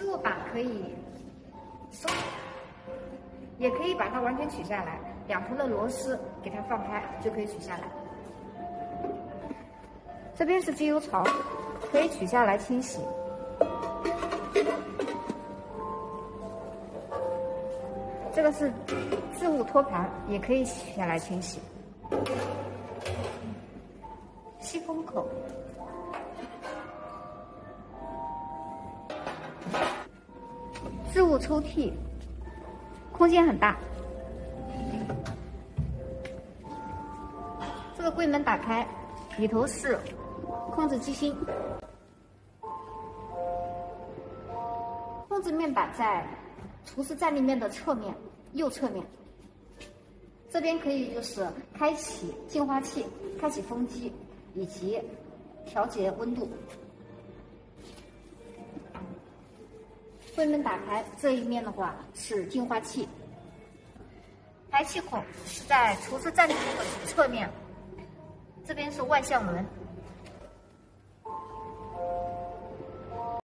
这把可以收，也可以把它完全取下来，两头的螺丝给它放开就可以取下来。这边是机油槽，可以取下来清洗。 这个是置物托盘，也可以取下来清洗。吸风口，置物抽屉，空间很大。这个柜门打开，里头是控制机芯，控制面板在。 厨师站立面的侧面，右侧面，这边可以就是开启净化器、开启风机以及调节温度。柜门打开，这一面的话是净化器，排气孔是在厨师站立面的侧面，这边是外向门。